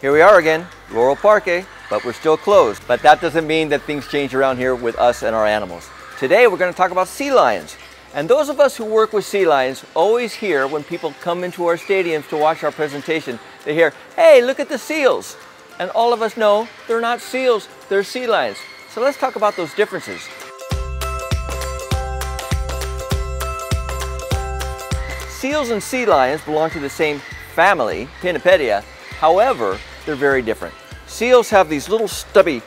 Here we are again, Loro Parque, but we're still closed. But that doesn't mean that things change around here with us and our animals. Today we're going to talk about sea lions. And those of us who work with sea lions always hear when people come into our stadiums to watch our presentation, they hear, hey, look at the seals. And all of us know they're not seals, they're sea lions. So let's talk about those differences. Seals and sea lions belong to the same family, Pinnipedia. However, they're very different. Seals have these little stubby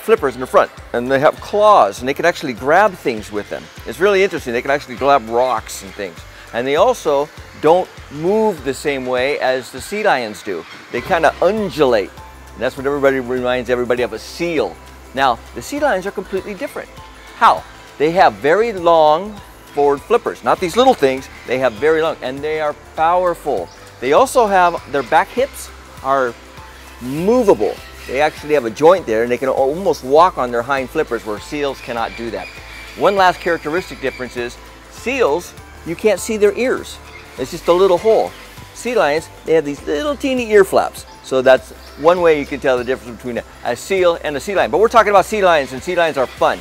flippers in the front, and they have claws, and they can actually grab things with them. It's really interesting. They can actually grab rocks and things. And they also don't move the same way as the sea lions do. They kind of undulate. And that's what everybody reminds everybody of, a seal. Now, the sea lions are completely different. How? They have very long forward flippers, not these little things. They have very long, and they are powerful. They also have, their back hips are movable. They actually have a joint there, and they can almost walk on their hind flippers, where seals cannot do that. One last characteristic difference is seals, you can't see their ears. It's just a little hole. Sea lions, they have these little teeny ear flaps. So that's one way you can tell the difference between a seal and a sea lion. But we're talking about sea lions, and sea lions are fun.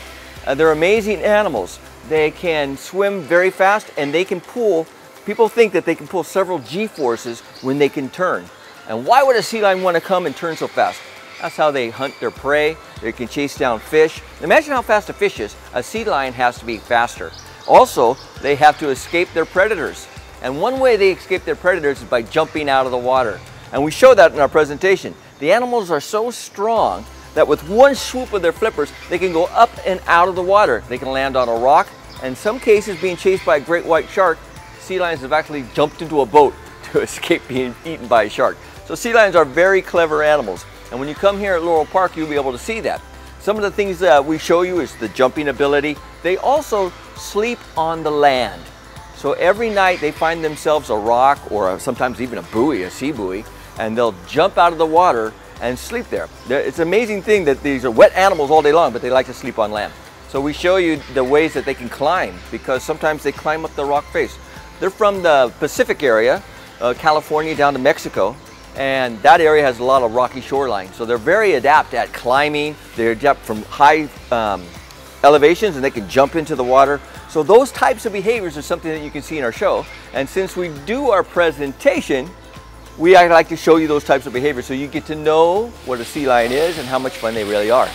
They're amazing animals. They can swim very fast, and they can pull, people think that they can pull several G-forces when they can turn. And why would a sea lion want to come and turn so fast? That's how they hunt their prey. They can chase down fish. Imagine how fast a fish is. A sea lion has to be faster. Also, they have to escape their predators. And one way they escape their predators is by jumping out of the water. And we show that in our presentation. The animals are so strong that with one swoop of their flippers, they can go up and out of the water. They can land on a rock. In some cases, being chased by a great white shark, sea lions have actually jumped into a boat to escape being eaten by a shark. So sea lions are very clever animals. And when you come here at Loro Park, you'll be able to see that. Some of the things that we show you is the jumping ability. They also sleep on the land. So every night they find themselves a rock or sometimes even a buoy, a sea buoy, and they'll jump out of the water and sleep there. It's an amazing thing that these are wet animals all day long, but they like to sleep on land. So we show you the ways that they can climb, because sometimes they climb up the rock face. They're from the Pacific area, California down to Mexico. And that area has a lot of rocky shoreline. So they're very adept at climbing. They're adept from high elevations, and they can jump into the water. So those types of behaviors are something that you can see in our show. And since we do our presentation, we like to show you those types of behaviors so you get to know what a sea lion is and how much fun they really are.